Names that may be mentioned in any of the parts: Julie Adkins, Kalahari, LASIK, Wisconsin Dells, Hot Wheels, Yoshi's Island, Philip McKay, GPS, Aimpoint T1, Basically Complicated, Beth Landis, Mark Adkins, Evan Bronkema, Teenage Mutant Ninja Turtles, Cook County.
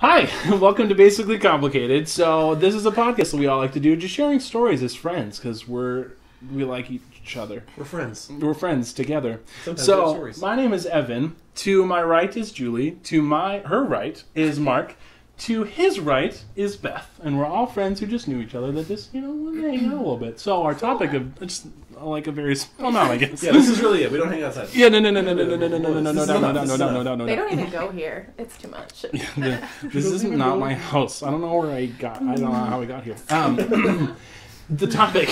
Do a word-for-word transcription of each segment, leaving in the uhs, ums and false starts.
Hi, welcome to Basically Complicated. So this is a podcast that we all like to do, just sharing stories as friends, because we're we like each other. We're friends. We're friends together. Sometimes so my name is Evan. To my right is Julie. To my her right is Mark. To his right is Beth, and we're all friends who just knew each other that just you know hang out a little bit. So our topic of just like a very small amount, I guess. Yeah, this is really it. We don't hang outside. Yeah, no, no, no, no, no, no, no, no, no, no, no, no, no, no, no, no. They don't even go here. It's too much. This isn't not my house. I don't know where I got. I don't know how I got here. Um, the topic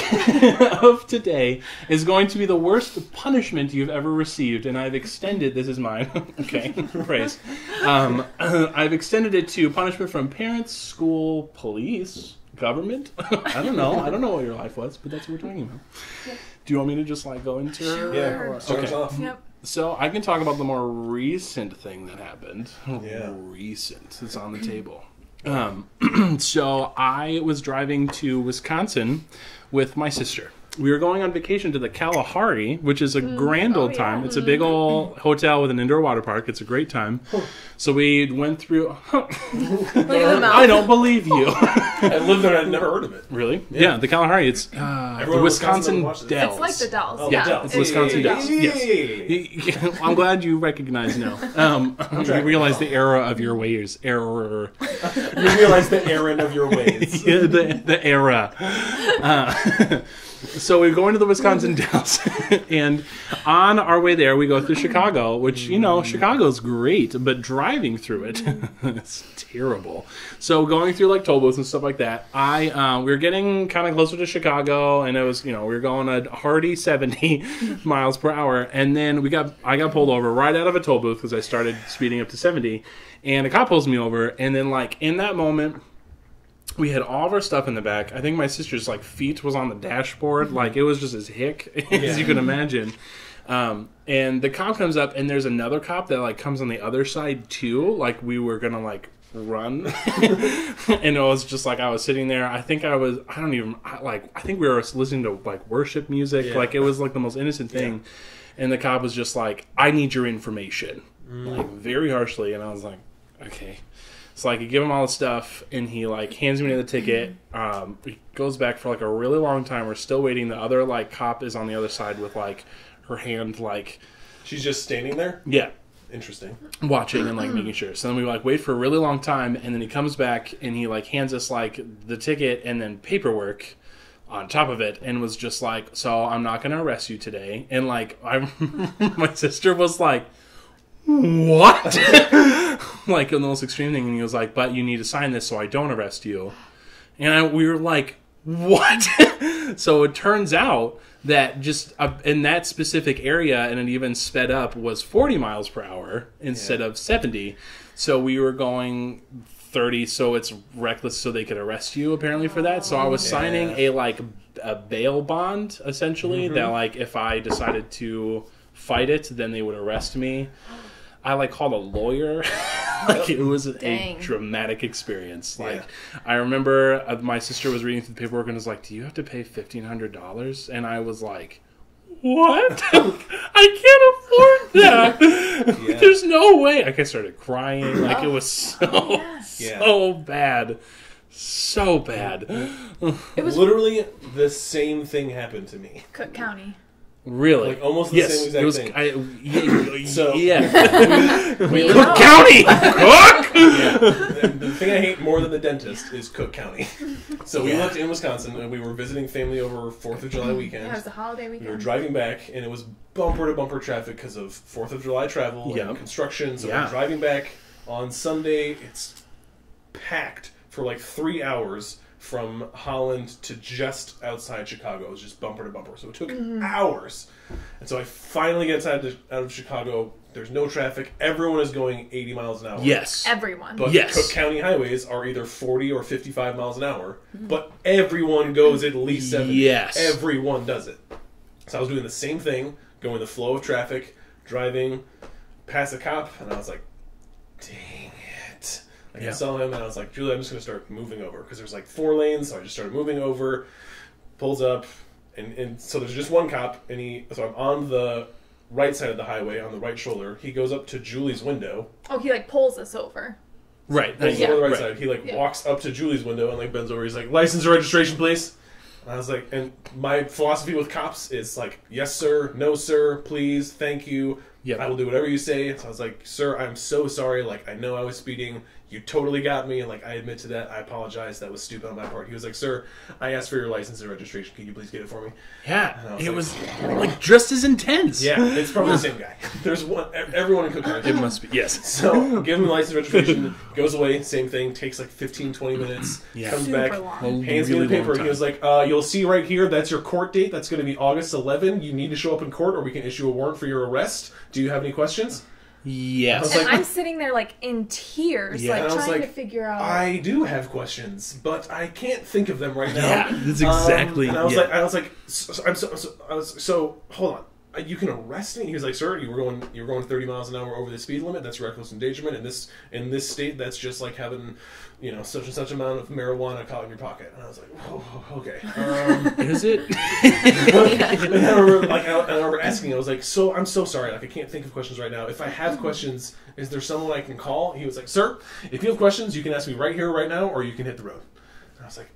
of today is going to be the worst punishment you've ever received, and I've extended. This is mine. Okay, praise. Um, I've extended it to punishment from parents, school, police, government. I don't know. I don't know what your life was, but that's what we're talking about. Yeah. Do you want me to just like go into? Sure. Yeah. Start okay. Off. Yep. So I can talk about the more recent thing that happened. Yeah. Recent. It's on the table. Um, so I was driving to Wisconsin with my sister. We were going on vacation to the Kalahari, which is a mm, grand old oh, time. Yeah. It's a big old hotel with an indoor water park. It's a great time. So we went through... I don't believe you. I lived there and I'd never heard of it. Really? Yeah, yeah the Kalahari. It's uh, the Wisconsin Dells. It's like the Dells. Oh, yeah, the Dells. It's hey, Wisconsin Dells. Hey, yes. Hey. I'm glad you recognize now. Um, you realize the era of your ways. Error. You realize the errand of your ways. Yeah, the, the era. Uh, So we're going to the Wisconsin Dells, and on our way there, we go through Chicago, which, you know, Chicago's great, but driving through it, it's terrible. So going through, like, toll booths and stuff like that, I uh, we were getting kind of closer to Chicago, and it was, you know, we were going a hearty seventy miles per hour, and then we got I got pulled over right out of a toll booth because I started speeding up to seventy, and a cop pulls me over, and then, like, in that moment... We had all of our stuff in the back. I think my sister's like feet was on the dashboard. Like it was just as hick yeah. as you can imagine. Um, and the cop comes up and there's another cop that like comes on the other side too. Like we were gonna like run. And it was just like I was sitting there. I think I was I don't even I, like I think we were listening to like worship music. Yeah. Like it was like the most innocent thing. Yeah. And the cop was just like, I need your information. Mm. Like very harshly, and I was like, okay. So, like, I give him all the stuff, and he, like, hands me the ticket. Um, he goes back for, like, a really long time. We're still waiting. The other, like, cop is on the other side with, like, her hand, like... She's just standing there? Yeah. Interesting. Watching and, like, making sure. So then we, like, wait for a really long time, and then he comes back, and he, like, hands us, like, the ticket and then paperwork on top of it, and was just like, so I'm not going to arrest you today. And, like, I, my sister was like... What? Like, the most extreme thing. And he was like, but you need to sign this so I don't arrest you. And I, we were like, what? So it turns out that just uh, in that specific area, and it even sped up, was forty miles per hour instead yeah. of seventy. So we were going thirty, so it's reckless, so they could arrest you, apparently, for that. So I was yeah. signing a, like, a bail bond, essentially, mm-hmm. that, like, if I decided to fight it, then they would arrest me. I like called a lawyer. Like it was Dang. a dramatic experience. Like yeah. I remember uh, my sister was reading through the paperwork and was like, "Do you have to pay fifteen hundred dollars?" And I was like, "What? I can't afford that. Yeah. There's no way." Like I started crying. Like it was so oh, yes. so yeah. bad, so bad. It was literally the same thing happened to me. Cook County. Really? Like almost the yes, same exact it was, thing. I, y so yeah, we, we Cook County, Cook. Yeah. The, the thing I hate more than the dentist is Cook County. So we yeah. lived in Wisconsin and we were visiting family over Fourth of July weekend. Yeah, it was a holiday weekend. We were driving back and it was bumper to bumper traffic because of Fourth of July travel yep. and construction. So yeah. we we're driving back on Sunday. It's packed for like three hours. From Holland to just outside Chicago. It was just bumper to bumper. So it took mm-hmm. hours. And so I finally get outside to, out of Chicago. There's no traffic. Everyone is going eighty miles an hour. Yes. Everyone. But yes. Cook County highways are either forty or fifty-five miles an hour. Mm-hmm. But everyone goes at least seventy. Yes. Everyone does it. So I was doing the same thing, going the flow of traffic, driving, past a cop, and I was like, dang. Like yeah. I saw him and I was like, Julie, I'm just going to start moving over. Because there's like four lanes, so I just started moving over. Pulls up, and, and so there's just one cop, and he. So I'm on the right side of the highway, on the right shoulder. He goes up to Julie's window. Oh, he like pulls us over. Right. He's yeah. on the right, right side. He like yeah. walks up to Julie's window and like bends over. He's like, license or registration, please. And I was like, and my philosophy with cops is like, yes, sir, no, sir, please, thank you. Yep. I will do whatever you say. So I was like, sir, I'm so sorry. Like, I know I was speeding. You totally got me. And like, I admit to that. I apologize. That was stupid on my part. He was like, sir, I asked for your license and registration. Can you please get it for me? Yeah. Was it like, was like just as intense. Yeah. It's probably the same guy. There's one, everyone in Cook County. It must be. Yes. So give him the license and registration. Goes away. Same thing. Takes like fifteen, twenty minutes. Yeah. Comes Super back. Long. Hands me the paper. He was like, uh, you'll see right here. That's your court date. That's going to be August eleventh. You need to show up in court or we can issue a warrant for your arrest. Do you have any questions? Yes. And like, I'm sitting there like in tears, yeah. like and trying like, to figure out. I do have questions, but I can't think of them right now. Yeah, that's exactly. Um, and I was yeah. like, I was like, so, I'm so, so, I was, so hold on, you can arrest me. He was like, sir, you were going, you were going thirty miles an hour over the speed limit. That's reckless endangerment, and this in this state, that's just like having, you know, such and such amount of marijuana caught in your pocket. And I was like, oh, okay. Um, Is it? And then I remember, like, I, I remember asking, I was like, so, I'm so sorry. Like, I can't think of questions right now. If I have questions, is there someone I can call? He was like, sir, if you have questions, you can ask me right here, right now, or you can hit the road. And I was like,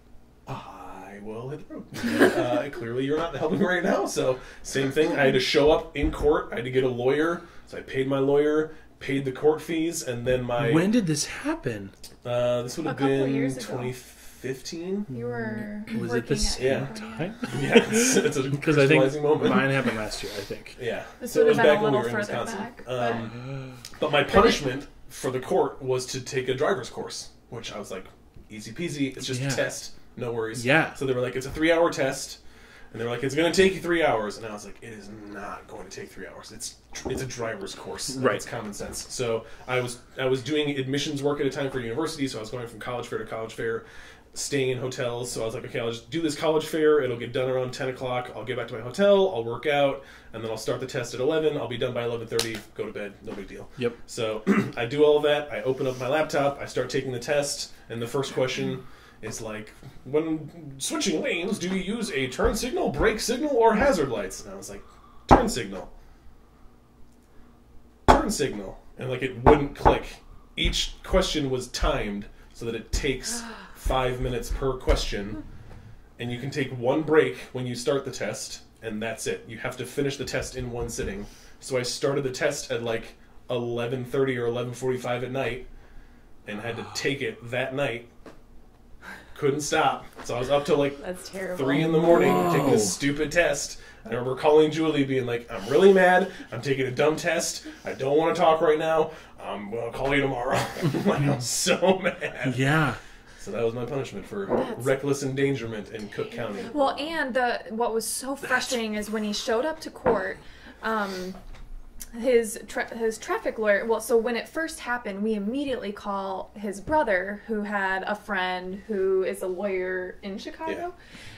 I will hit the road. Uh, clearly, you're not helping right now. So, same thing. I had to show up in court. I had to get a lawyer. So, I paid my lawyer, paid the court fees, and then my... When did this happen? Uh, this would have been twenty fifteen. You were was it the same time? Yeah, it's, it's a because I think moment. Mine happened last year. I think. Yeah, this so it was back when we were in Wisconsin. Back, but... Um, but my punishment for the court was to take a driver's course, which I was like, easy peasy. It's just yeah. a test, no worries. Yeah. So they were like, it's a three-hour test, and they were like, it's going to take you three hours, and I was like, it is not going to take three hours. It's It's a driver's course. Right. It's common sense. So I was I was doing admissions work at a time for university, so I was going from college fair to college fair, staying in hotels. So I was like, okay, I'll just do this college fair. It'll get done around ten o'clock. I'll get back to my hotel. I'll work out, and then I'll start the test at eleven. I'll be done by eleven thirty. Go to bed. No big deal. Yep. So I do all of that. I open up my laptop. I start taking the test, and the first question is like, when switching lanes, do you use a turn signal, brake signal, or hazard lights? And I was like, turn signal. signal and like it wouldn't click. Each question was timed so that it takes five minutes per question, and you can take one break when you start the test, and that's it. You have to finish the test in one sitting. So I started the test at like eleven thirty or eleven forty-five at night and had to take it that night. Couldn't stop. So I was up till like that's terrible. three in the morning Whoa. taking this stupid test. I remember calling Julie being like, I'm really mad. I'm taking a dumb test. I don't want to talk right now. I'm going to call you tomorrow. Like, I'm so mad. Yeah. So that was my punishment for That's... reckless endangerment in Cook County. Well, and the what was so frustrating That's... is when he showed up to court, um, his, tra his traffic lawyer, well, so when it first happened, we immediately call his brother who had a friend who is a lawyer in Chicago. Yeah.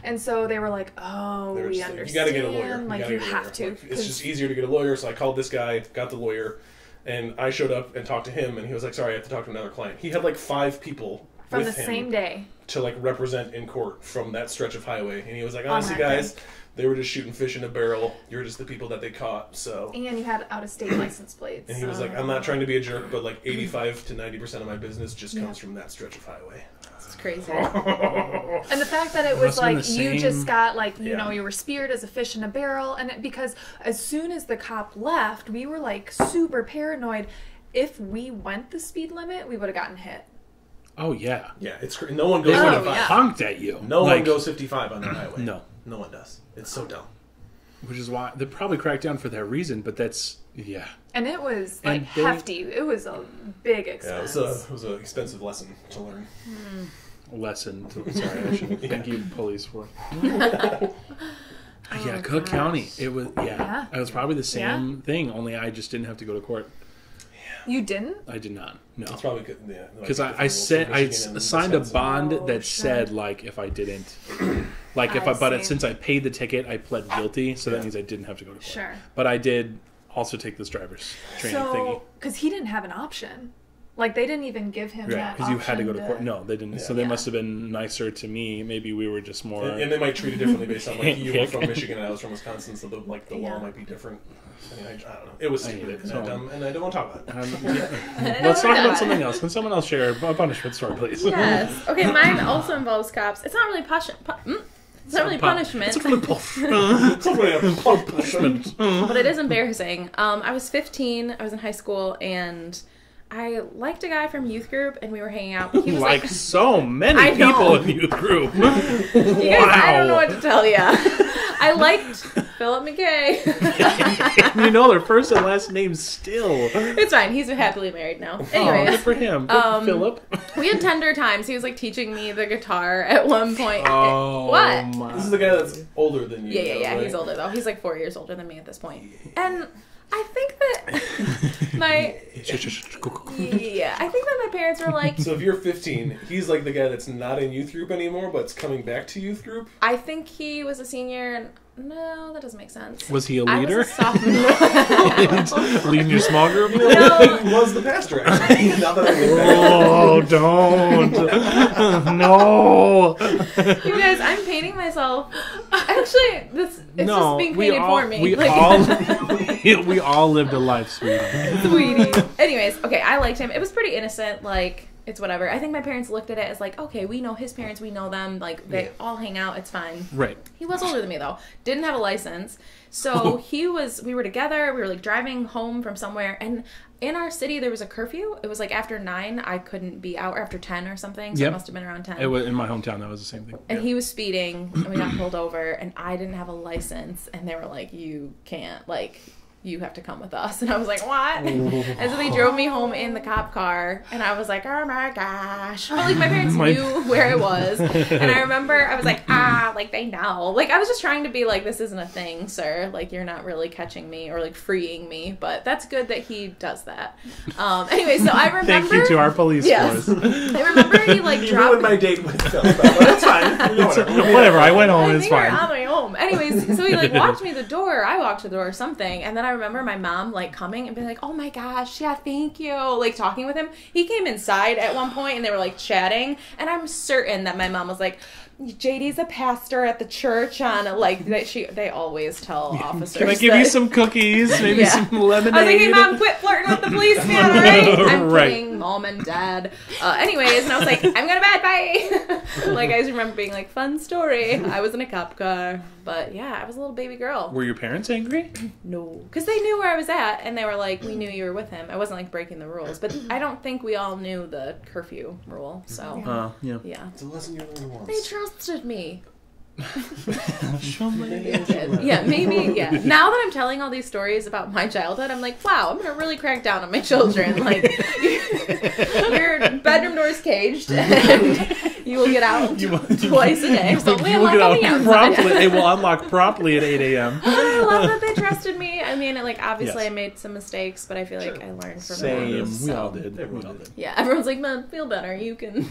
And so they were like, oh, we understand. Like, you got to get a lawyer. You like, you have to. Like, it's just easier to get a lawyer. So I called this guy, got the lawyer, and I showed up and talked to him. And he was like, sorry, I have to talk to another client. He had like five people from with the him same day to like represent in court from that stretch of highway. And he was like, honestly, guys, they were just shooting fish in a barrel. You're just the people that they caught, so... And you had out-of-state license plates. And he was um, like, I'm not trying to be a jerk, but like eighty-five to ninety percent of my business just comes yeah. from that stretch of highway. That's crazy. And the fact that it was like, you just got like, you yeah. know, you were speared as a fish in a barrel. And it, because as soon as the cop left, we were like super paranoid. If we went the speed limit, we would have gotten hit. Oh, yeah. Yeah, it's no one goes... They would have honked at you. No like, one goes fifty-five on that highway. No. No one does. It's so dumb. Which is why they probably cracked down for that reason, but that's, yeah. And it was, like, and hefty. They, it was a big expense. Yeah, it was a, it was an expensive lesson to learn. Mm. Lesson. To, sorry, I shouldn't yeah. thank you, police, for it. Yeah, oh, Cook gosh. County. It was, yeah. yeah. It was probably the same yeah. thing, only I just didn't have to go to court. You didn't? I did not. No. It's probably good. Yeah. Because like I, I said I signed a bond oh, that shit. said like if I didn't, like if I, I but it, since I paid the ticket, I pled guilty, so yeah. that means I didn't have to go to court. Sure. But I did also take this driver's training so, thingy because he didn't have an option. Like, they didn't even give him right, that because you had to go to court. To... No, they didn't. Yeah. So they yeah. must have been nicer to me. Maybe we were just more... And, and they might treat it differently based on, like, you were from Michigan and I was from Wisconsin, so, the, like, the yeah. law might be different. I mean, I, I don't know. It was stupid, and, so, I dumb, and I don't want to talk about it. Um, yeah. Let's talk about something else. Can someone else share a punishment story, please? Yes. Okay, mine also involves cops. It's not really posh... Po- mm? It's not really punishment. It's really punishment. But it is embarrassing. Um, I was fifteen. I was in high school, and I liked a guy from youth group, and we were hanging out. He was like, like so many people in youth group. Wow. You guys, I don't know what to tell you. I liked Philip McKay. You know their first and last names still. It's fine. He's happily married now. Anyway, oh, good for him. Good um, Philip. We had tender times. He was like teaching me the guitar at one point. Oh, what? My. This is the guy that's older than you. Yeah, yeah, though, yeah. Right? He's older though. He's like four years older than me at this point. And I think that my yeah, I think that my parents were like. So if you're fifteen, he's like the guy that's not in youth group anymore, but's coming back to youth group. I think he was a senior, and no, that doesn't make sense. Was he a leader? I was a sophomore. Leading your small group? You know, he was the pastor. Actually. Not that I mean oh, don't! No. You guys, I'm painting myself. Actually, this it's no, just being painted all, for me. We like, all. We all lived a life, sweetie. Sweetie. Anyways, okay, I liked him. It was pretty innocent, like, it's whatever. I think my parents looked at it as like, okay, we know his parents, we know them, like, they yeah. all hang out, it's fine. Right. He was older than me, though. Didn't have a license. So he was, we were together, we were, like, driving home from somewhere, and in our city, there was a curfew. It was, like, after nine, I couldn't be out, or after ten or something, so yep. it must have been around ten. It was, in my hometown, that was the same thing. And yeah. he was speeding, and we got pulled over, and I didn't have a license, and they were like, you can't, like... you have to come with us. And I was like, what? And so they drove me home in the cop car. And I was like, oh my gosh. But like my parents my... knew where it was. And I remember I was like, ah, like they know. Like I was just trying to be like, this isn't a thing, sir. Like you're not really catching me or like freeing me. But that's good that he does that. Um, anyway, so I remember. Thank you to our police yes. force. I remember he like you dropped. You ruined my date with Phil. It's fine. It's whatever. whatever. I went home. I it's fine. On my home. Anyways, so he like walked me to the door. I walked to the door or something. And then I I remember my mom like coming and being like, oh my gosh, yeah, thank you, like talking with him. He came inside at one point and they were like chatting, and I'm certain that my mom was like, J D's a pastor at the church on like that she they always tell officers. Can I give that, you some cookies, maybe yeah. some lemonade? I was like, hey mom, quit flirting with the police man, all right? I'm right. kidding, mom and dad. Uh, anyways, and I was like, I'm going to bed, bye. Like I just remember being like, fun story. I was in a cop car, but yeah, I was a little baby girl. Were your parents angry? No, because they knew where I was at, and they were like, we knew you were with him. I wasn't like breaking the rules, but I don't think we all knew the curfew rule. So yeah, uh, yeah. yeah. It's a lesson you learn once. They trusted me. Yeah, maybe. Yeah. Now that I'm telling all these stories about my childhood, I'm like, wow, I'm gonna really crack down on my children. Like, your bedroom door is caged, and you will get out you will, twice a day. So we will get out promptly. It will unlock promptly at eight a m I love that they trusted me. I mean, like obviously yes. I made some mistakes, but I feel like I learned from Same. Them. Same. We all did. Everyone all did. Yeah, everyone's like, man, feel better. You can.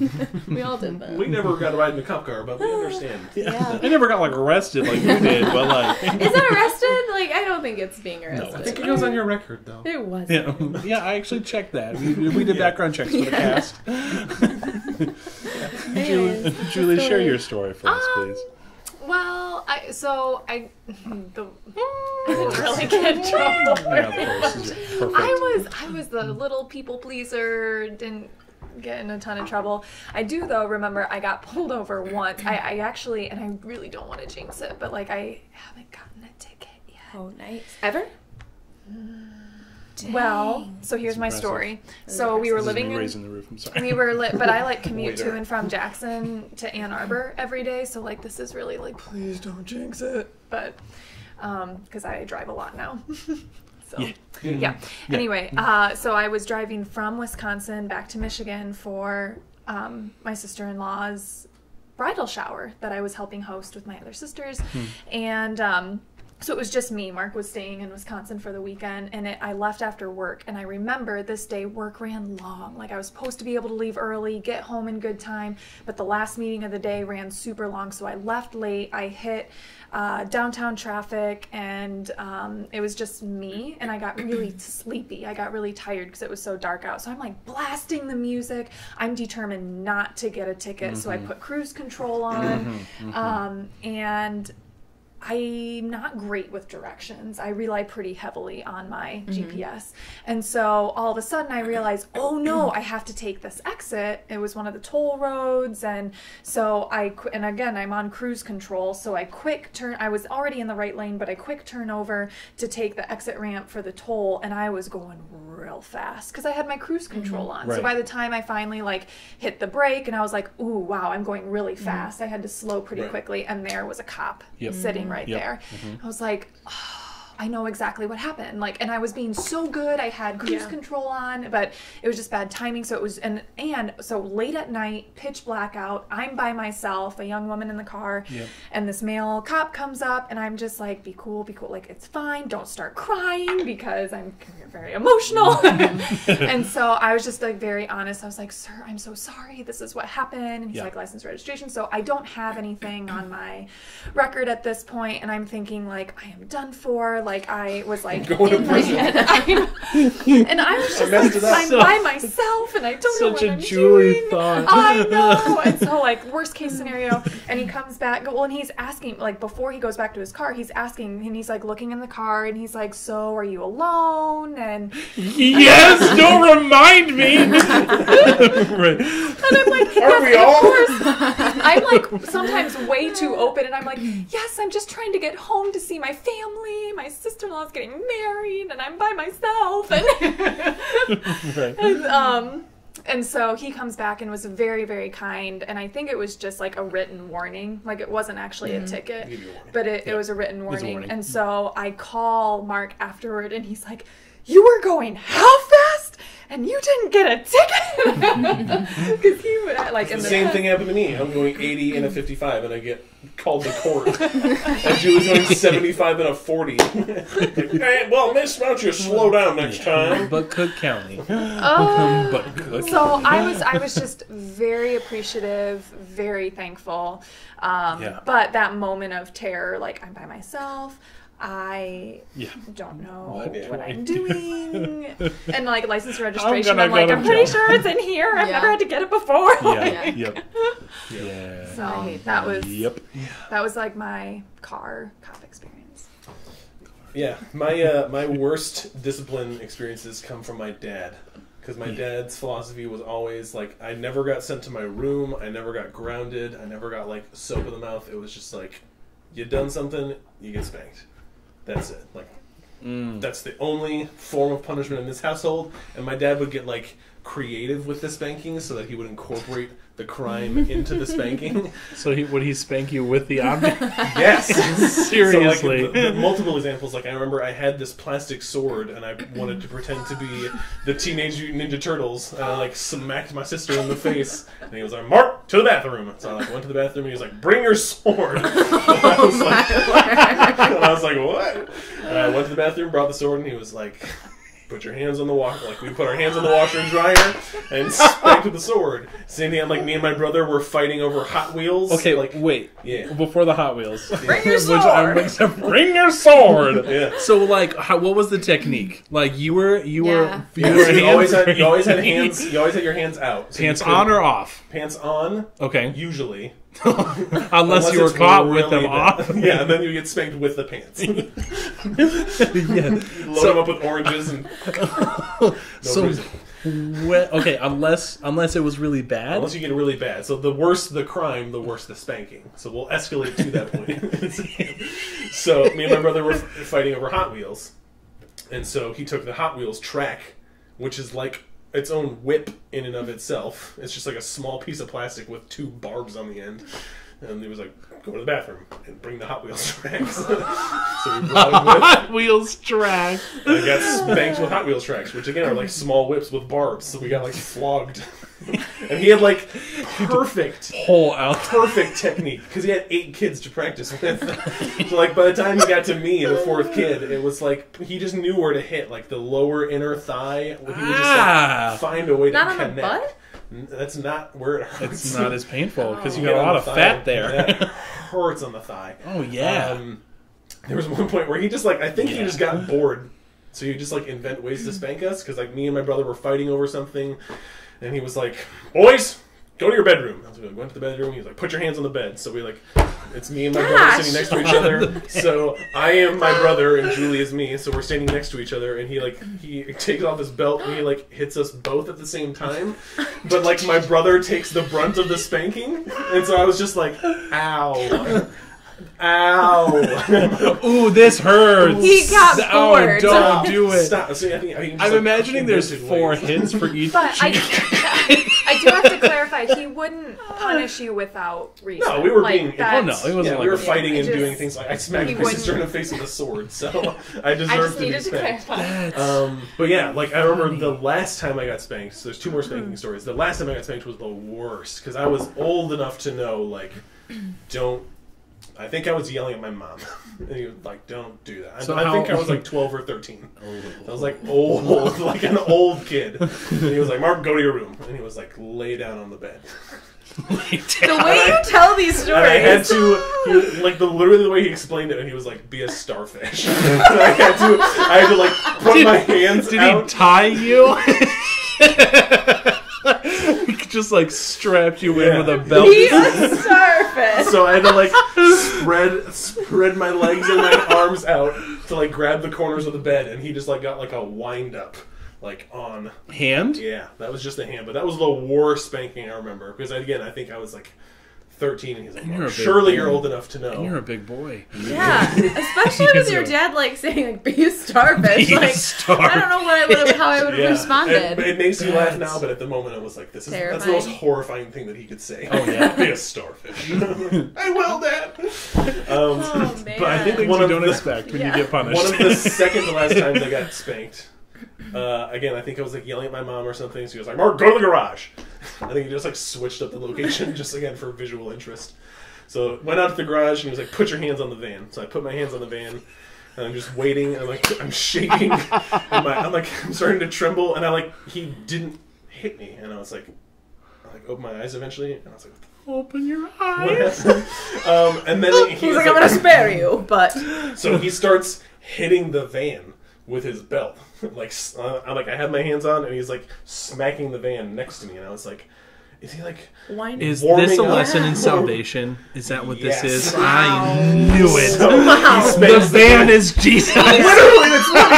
We all did. But... We never got to ride in the cop car, but we understand. Yeah. yeah. I never got, like, arrested like you did, but, like... Is that arrested? Like, I don't think it's being arrested. No, I think it goes on your record, though. It was. Yeah, yeah, I actually checked that. We, we did yeah. background checks for yeah. the cast. yeah. Julie, Julie share your story for um, us, please. Well, I, so, I... The, I didn't really get trouble yeah, perfect. I was, I was the little people pleaser, didn't... get in a ton of trouble. I do, though, remember I got pulled over once. I, I actually, and I really don't want to jinx it, but, like, I haven't gotten a ticket yet. Oh, nice. Ever? Dang. Well, so here's my story. So we were this living in... raising the roof, I'm sorry. We were lit, but I, like, commute to and from Jackson to Ann Arbor every day, so, like, this is really, like, please don't jinx it, but, um, because I drive a lot now. So, yeah. Yeah. yeah. Anyway, uh, so I was driving from Wisconsin back to Michigan for um, my sister-in-law's bridal shower that I was helping host with my other sisters. Hmm. And um, So it was just me. Mark was staying in Wisconsin for the weekend, and it, I left after work. And I remember this day work ran long. Like, I was supposed to be able to leave early, get home in good time, but the last meeting of the day ran super long, so I left late. I hit uh, downtown traffic, and um, it was just me, and I got really sleepy. I got really tired because it was so dark out. So I'm like blasting the music. I'm determined not to get a ticket, mm-hmm. so I put cruise control on, mm-hmm, mm-hmm. Um, and I'm not great with directions. I rely pretty heavily on my mm-hmm. G P S. And so all of a sudden I realized, oh no, I have to take this exit. It was one of the toll roads. And so I, and again, I'm on cruise control. So I quick turn, I was already in the right lane, but I quick turn over to take the exit ramp for the toll. And I was going real fast because I had my cruise control mm-hmm. on. Right. So by the time I finally like hit the brake and I was like, ooh, wow, I'm going really fast. Mm-hmm. I had to slow pretty right. quickly. And there was a cop yep. sitting right yep. there. Mm-hmm. I was like, oh, I know exactly what happened. Like, and I was being so good. I had cruise yeah. control on, but it was just bad timing. So it was, and, and so late at night, pitch blackout, I'm by myself, a young woman in the car, yep. and this male cop comes up, and I'm just like, be cool, be cool. Like, it's fine. Don't start crying because I'm very emotional. And so I was just like very honest. I was like, sir, I'm so sorry. This is what happened. And he's yeah. like, license registration. So I don't have anything on my record at this point. And I'm thinking like, I am done for. Like, I was like, going in to prison. And I, and I was just I like, I'm so, by myself and I don't know what I'm doing. Such a thought. I know. And so like, worst case scenario. And he comes back. Well, and he's asking, like, before he goes back to his car, he's asking, and he's like looking in the car and he's like, so are you alone? And yes, like, don't remind me. Right. And I'm like, are we all? Of course. I'm like sometimes way too open, and I'm like, yes, I'm just trying to get home to see my family. My sister-in-law is getting married, and I'm by myself. And, right. and um. And so he comes back and was very, very kind. And I think it was just like a written warning. Like, it wasn't actually mm-hmm. a ticket, but it, yeah. it was a written warning. A warning. And so I call Mark afterward, and he's like, you were going how fast? And you didn't get a ticket? Because he would, like, in the, the same head. Thing happened to me. I'm going eighty and a fifty-five, and I get called to court. And she was going seventy-five and a forty. Hey, well, miss, why don't you slow down next time? But Cook County. Uh, but Cook. So I was, I was just very appreciative, very thankful. Um, yeah. But that moment of terror, like, I'm by myself. I yeah. don't know what, what I'm doing. And like license registration, I'm, I'm like, I'm pretty sure it's in here. I've yeah. never had to get it before. Yeah. Like, yep. yeah. So um, that was yep. that was like my car cop experience. Yeah. My uh, my worst discipline experiences come from my dad. Because my dad's philosophy was always like, I never got sent to my room, I never got grounded, I never got like soap in the mouth. It was just like, you done something, you get spanked. That's it. Like, mm. that's the only form of punishment in this household. And my dad would get like creative with the spanking so that he would incorporate the crime into the spanking. So he, would he spank you with the object? Yes, seriously. So, like, the, the multiple examples. Like, I remember I had this plastic sword and I wanted to pretend to be the Teenage Mutant Ninja Turtles. And I like smacked my sister in the face. And he was like, "Mark, to the bathroom." So I like went to the bathroom and he was like, "Bring your sword." And I was like, and I was like, "What?" And I went to the bathroom, brought the sword, and he was like, put your hands on the washer. Like, we put our hands on the washer and dryer and spanked with the sword. Same thing. I'm like, me and my brother were fighting over Hot Wheels. Okay, like, wait. Yeah. Before the Hot Wheels. Yeah. Bring your sword. Which I'm like, bring your sword. Yeah. So, like, how, what was the technique? Like, you were, you yeah. were, you, yeah, were so you always had, you always had hands. You always had your hands out. So pants on or off? Pants on. Okay. Usually. Unless, Unless you were caught really with them bad. Off. Yeah, and then you get spanked with the pants. Yeah. Load so, them up with oranges and no so, when, okay, unless unless it was really bad. Unless you get really bad. So the worse the crime, the worse the spanking. So we'll escalate to that point. So me and my brother were fighting over Hot Wheels. And so he took the Hot Wheels track, which is like its own whip in and of itself. It's just like a small piece of plastic with two barbs on the end. And he was like, go to the bathroom and bring the Hot Wheels tracks. So we brought him with Hot Wheels tracks. And I got spanked with Hot Wheels tracks, which again are like small whips with barbs. So we got like flogged. And he had like perfect whole out perfect technique because he had eight kids to practice with. So like by the time he got to me, the fourth kid, it was like he just knew where to hit, like the lower inner thigh. He would just like, find a way to connect. Not on the butt? That's not where it hurts. It's not as painful because you got a lot of fat there. That hurts on the thigh. Oh yeah. Um, there was one point where he just like I think yeah. he just got bored, so he just like invent ways to spank us because like me and my brother were fighting over something, and he was like, "Boys, go to your bedroom." So we like, went to the bedroom. He was like, "Put your hands on the bed." So we like, it's me and my Gosh. brother sitting next to each other. So I am my brother and Julie is me. So we're standing next to each other, and he like he takes off his belt and he like hits us both at the same time. But like my brother takes the brunt of the spanking, and so I was just like, "Ow." Ow! Ooh, this hurts. He got bored. Oh, don't do it. Stop. So, I mean, I mean, I'm like, imagining there's four ways. hits for each. But I, I do have to clarify. He wouldn't punish you without reason. No, we were like, being. Well, no, it wasn't. Yeah, like we were fighting and just, doing things. Like, I smacked my wouldn't. sister in the face with a sword, so I deserved I just to be spanked. To clarify. Um, but yeah, like I remember the last time I got spanked. So there's two more spanking mm. stories. The last time I got spanked was the worst because I was old enough to know, like, don't. I think I was yelling at my mom. And he was like, don't do that. So I, I think I was like twelve or thirteen. Old. I was like old, like an old kid. And he was like, Mark, go to your room. And he was like, lay down on the bed. The way you tell these stories. And I had to, he was, like, the literally the way he explained it, and he was like, "Be a starfish." And I had to, I had to like put did, my hands. Did out. He tie you? Just like strapped you yeah. in with a belt. Be a starfish. So I had to like spread spread my legs and my arms out to like grab the corners of the bed, and he just like got like a wind up, like on hand. Yeah, that was just a hand, but that was the worst spanking I remember because again I think I was like thirteen, and he's like, and you're surely you're old enough to know. And you're a big boy. Yeah, especially with your dad like saying like, "Be a starfish." Be like a starfish. I don't know what I would have, how I would have yeah. responded. It, it makes you laugh now, but at the moment I was like, "This is terrifying. That's the most horrifying thing that he could say." Oh yeah, be a starfish. I will, Dad. Um, oh man, but I think one you of don't the, expect when yeah. you get punished. One of the second to last times I got spanked. Uh, again, I think I was like yelling at my mom or something. So he was like, "Mark, go to the garage." I think he just like switched up the location just again for visual interest. So went out to the garage and he was like, "Put your hands on the van." So I put my hands on the van and I'm just waiting. And I'm like, I'm shaking. And my, I'm like, I'm starting to tremble. And I like, he didn't hit me. And I was like, I like opened my eyes eventually. And I was like, open your eyes. um, and then he he's like, "I'm like, gonna spare you," but so he starts hitting the van with his belt. Like, uh, I like I had my hands on, and he's like smacking the van next to me, and I was like, "Is he like warming up?" Is this a lesson in salvation? Is that what yes. this is? Wow. I knew it. So wow. The van is Jesus. Literally, that's what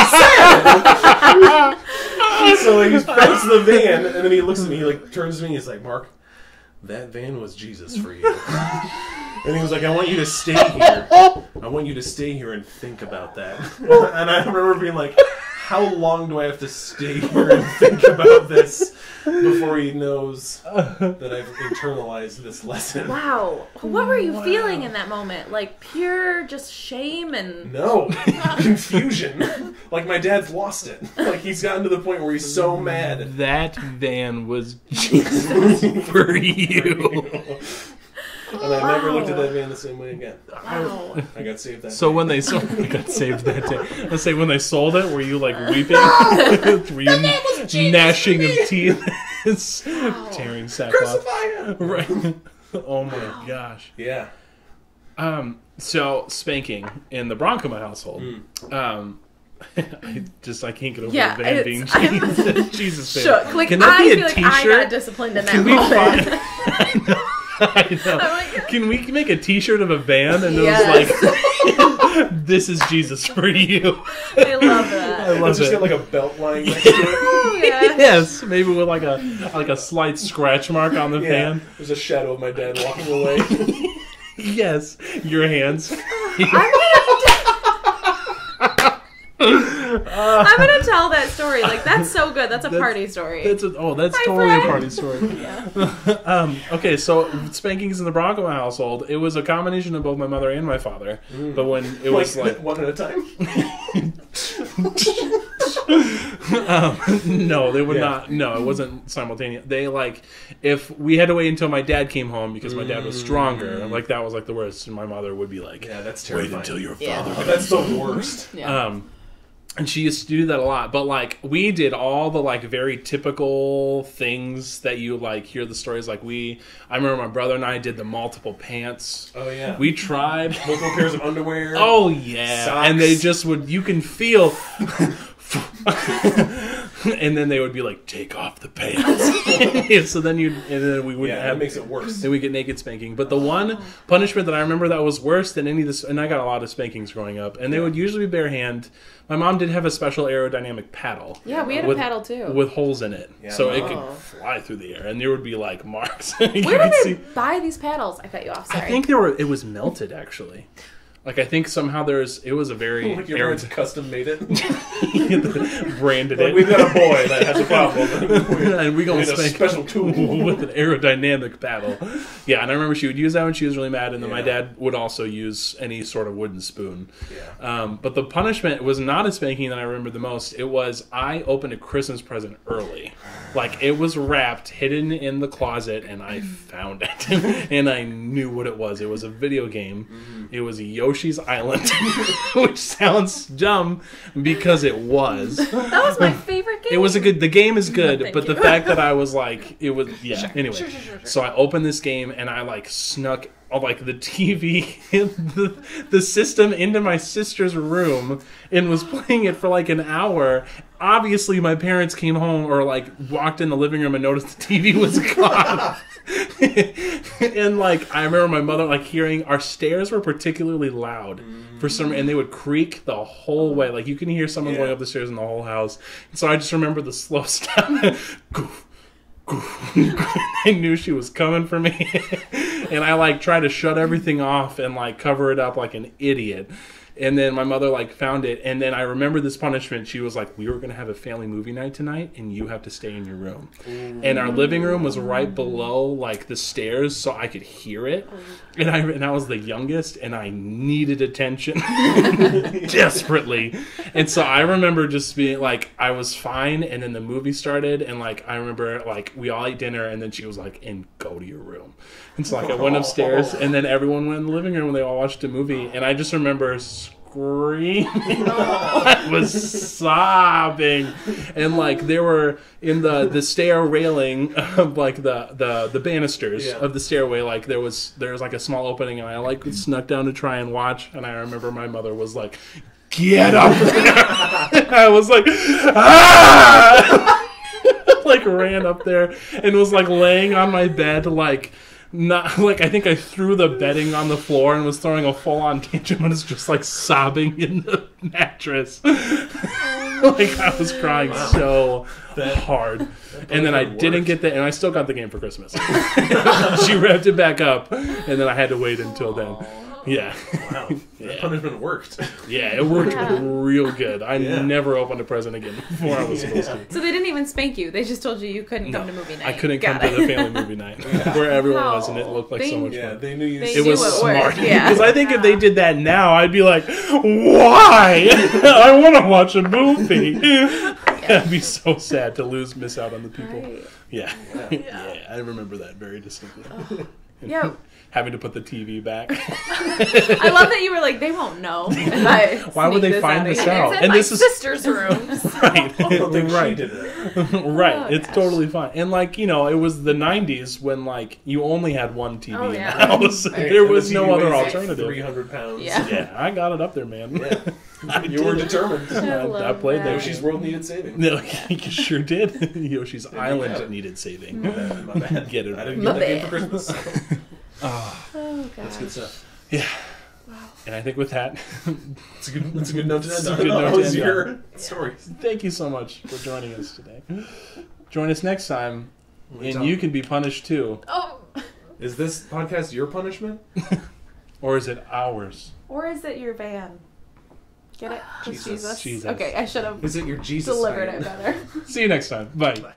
he said. So like, he smacks the van, and then he looks at me, he like turns to me, and he's like, "Mark, that van was Jesus for you." And he was like, "I want you to stay here. I want you to stay here and think about that." And I remember being like, how long do I have to stay here and think about this before he knows that I've internalized this lesson? Wow. What were you wow. feeling in that moment? Like pure just shame and... No. Confusion. Like my dad's lost it. Like he's gotten to the point where he's so mad. That van was Jesus for you. And I wow. never looked at that van the same way again. Wow. I got saved that so day. When they sold I got saved that day. Let's say when they sold it, were you like weeping? No! Were you gnashing of teeth? Wow. Tearing sackcloth. Crucify him! Right. Oh my wow. gosh. Yeah. Um, so spanking in the Bronco household. Mm. Um I just I can't get over yeah, the van being Jesus. Jesus shook. Like, can that I be a feel like I got disciplined in that can moment. We find, I know. Like, can we make a t-shirt of a van and yes. it was like, "This is Jesus for you"? I love that. I love it's it. Just got like a belt line next to it. Yes. Yes, maybe with like a like a slight scratch mark on the yeah. van. There's a shadow of my dad walking away. Yes, your hands. I'm gonna Uh, I'm gonna tell that story. Like, that's so good. That's a that's, party story. That's a, oh, that's My totally friend. a party story. Yeah. um, okay, so spankings in the Bronco household. It was a combination of both my mother and my father. Mm. But when it was like, like one at a time. um, no, they would yeah. not. No, it wasn't simultaneous. They like if we had to wait until my dad came home because my dad was stronger. And, like that was like the worst. And my mother would be like, "Yeah, that's terrifying. Wait until your father." Yeah. That's the worst. Yeah. Um, and she used to do that a lot. But like we did all the like very typical things that you like hear the stories. Like we, I remember my brother and I did the multiple pants. Oh yeah. We tried multiple pairs of underwear. Oh yeah. Socks. And they just would. You can feel. And then they would be like, "Take off the pants." So then you, and then we would yeah, have, it makes it worse. Then we get naked spanking. But the one punishment that I remember that was worse than any of this, and I got a lot of spankings growing up, and they yeah. would usually be bare hand. My mom did have a special aerodynamic paddle. Yeah, we had with, a paddle too, with holes in it, yeah, so wow. it could fly through the air, and there would be like marks. Where did they see. buy these paddles? I cut you off. Sorry. I think there were. It was melted actually. Like, I think somehow there's... It was a very... Like your parents custom made it? Branded like it. We've got a boy that has a problem. And we're going to spank a special tool with an aerodynamic paddle. Yeah, and I remember she would use that when she was really mad. And then yeah. my dad would also use any sort of wooden spoon. Yeah. Um, but the punishment was not a spanking that I remember the most. It was I opened a Christmas present early. Like, it was wrapped, hidden in the closet, and I found it. And I knew what it was. It was a video game. Mm-hmm. It was a Yoshi's Yoshi's Island, which sounds dumb because it was. That was my favorite game. It was a good. The game is good, no, but you. the fact that I was like, it was yeah. Sure, anyway, sure, sure, sure, sure. So I opened this game and I like snuck like the T V and the, the system into my sister's room and was playing it for like an hour. Obviously, my parents came home or like walked in the living room and noticed the T V was gone. And like I remember my mother like hearing our stairs were particularly loud for some, and they would creak the whole way. Like you can hear someone yeah. going up the stairs in the whole house. And so I just remember the slow step. Goof, goof. I knew she was coming for me. And I like tried to shut everything off and like cover it up like an idiot. And then my mother like found it, and then I remember this punishment. She was like, "We were gonna have a family movie night tonight, and you have to stay in your room." Ooh. And our living room was right below like the stairs, so I could hear it. And I and I was the youngest, and I needed attention desperately. And so I remember just being like, I was fine, and then the movie started, and like I remember like we all ate dinner, and then she was like, "And go to your room." And so like I went upstairs, and then everyone went in the living room, and they all watched a movie, and I just remember screaming. I was sobbing, and like there were in the the stair railing of like the the the banisters yeah. of the stairway, like there was there was like a small opening, and I like snuck down to try and watch, and I remember my mother was like, "Get up there!" I was like, "Ah!" Like ran up there and was like laying on my bed like. Not like I think I threw the bedding on the floor and was throwing a full-on tantrum and was just like sobbing in the mattress. Like I was crying wow. so that, hard, that and then I worked. didn't get that, and I still got the game for Christmas. She wrapped it back up, and then I had to wait until then. Yeah. Wow. Yeah. That punishment worked. Yeah, it worked yeah. real good. I yeah. never opened a present again before I was yeah. supposed to. So they didn't even spank you. They just told you you couldn't no. come to movie night. I couldn't Got come it. to the family movie night yeah. where everyone no. was, and it looked like they, so much yeah, fun. They knew you they It was smart. Because yeah. I think yeah. if they did that now, I'd be like, why? I want to watch a movie. Yeah. That'd be so sad to lose, miss out on the people. Right. Yeah. Yeah. Yeah. Yeah, I remember that very distinctly. Oh. Yeah. Having to put the T V back. I love that you were like, they won't know. Why would they find this out? It's in my sister's room. Right. Right. Right. It's totally fine. And like, you know, it was the nineties when like you only had one T V in the house. There was no other alternative. three hundred pounds. Yeah. Yeah. I got it up there, man. Yeah. You were determined. I played there. Yoshi's World needed saving. No, you sure did. Yoshi's Island needed saving. My bad. Get it. I didn't get that game for Christmas. Oh, oh that's good stuff. Yeah. Wow. And I think with that, it's a good, that's a good note to end on. That was your story. Thank you so much for joining us today. Join us next time, and talking? you can be punished too. Oh. Is this podcast your punishment? Or is it ours? Or is it your van? Get it? Jesus. Jesus. Jesus. Okay, I should have. Is it your Jesus? Delivered it better. See you next time. Bye. Bye.